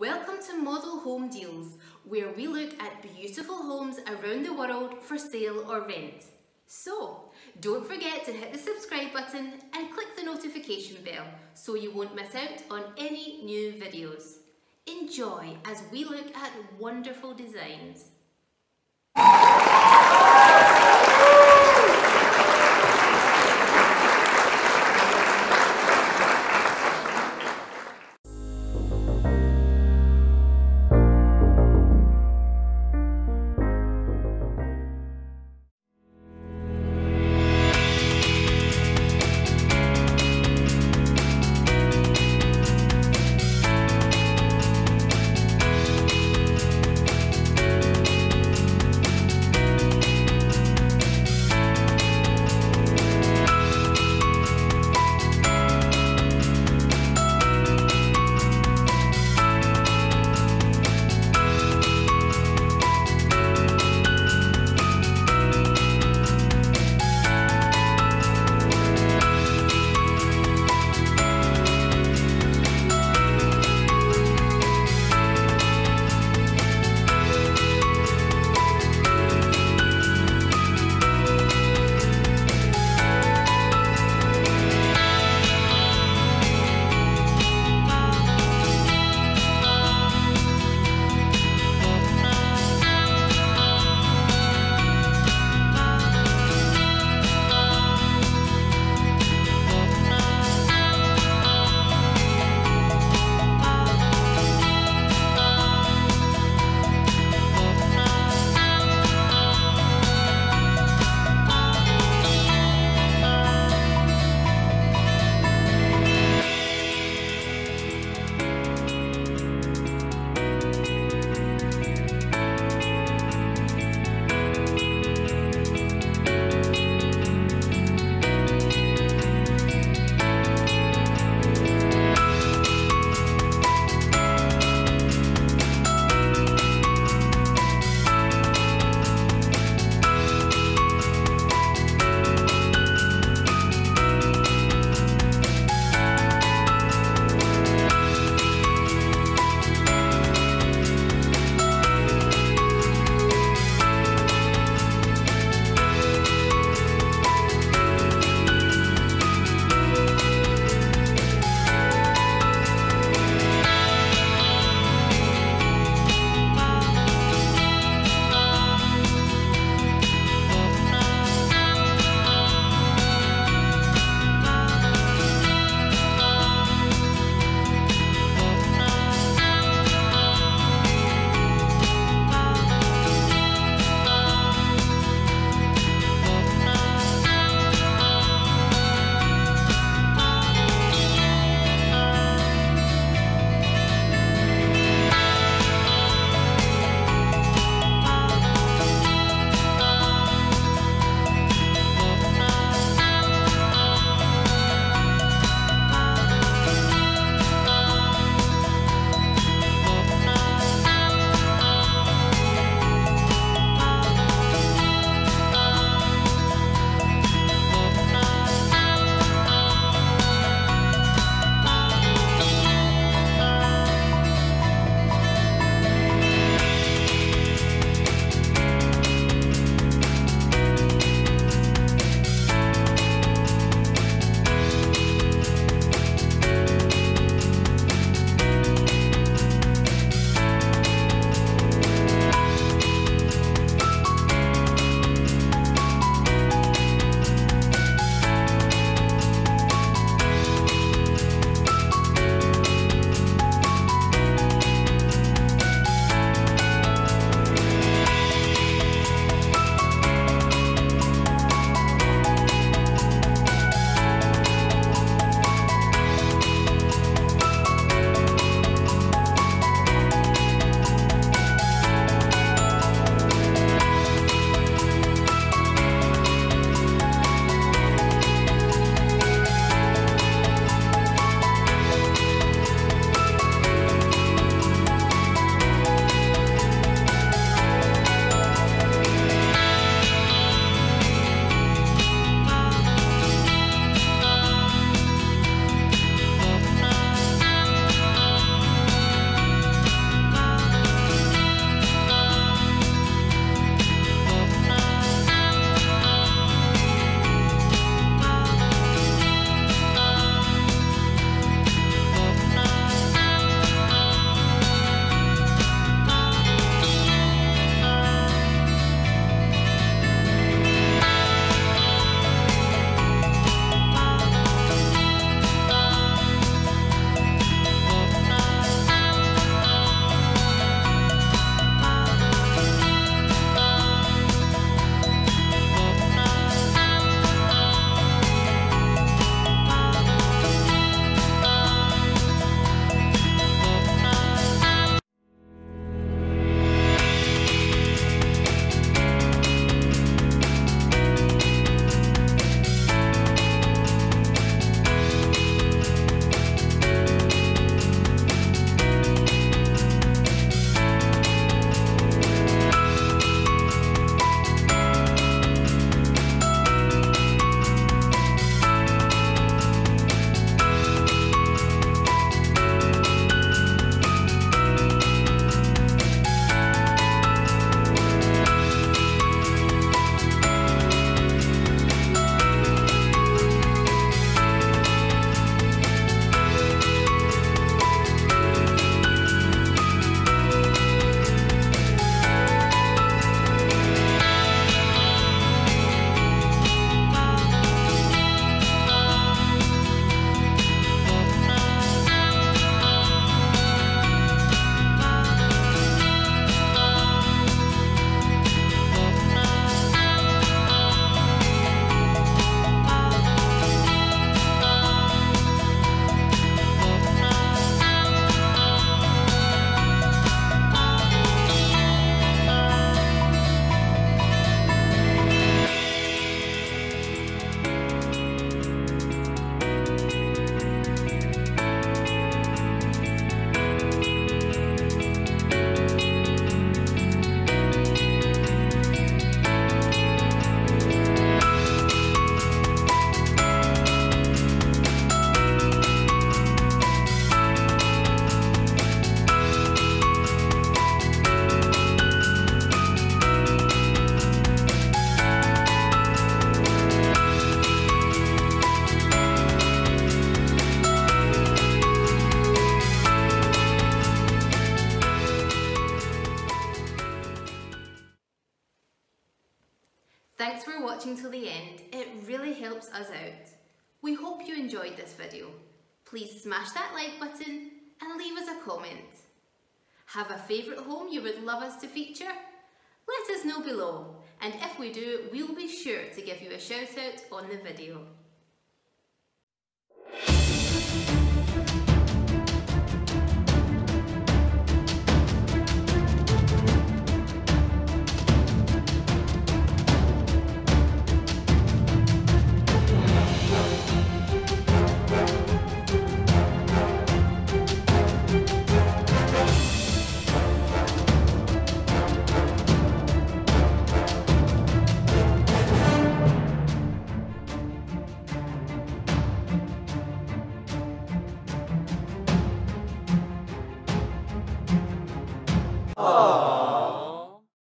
Welcome to Model Home Deals, where we look at beautiful homes around the world for sale or rent. So, don't forget to hit the subscribe button and click the notification bell so you won't miss out on any new videos. Enjoy as we look at wonderful designs. Thanks for watching till the end, it really helps us out. We hope you enjoyed this video. Please smash that like button and leave us a comment. Have a favourite home you would love us to feature? Let us know below, and if we do, we'll be sure to give you a shout out on the video.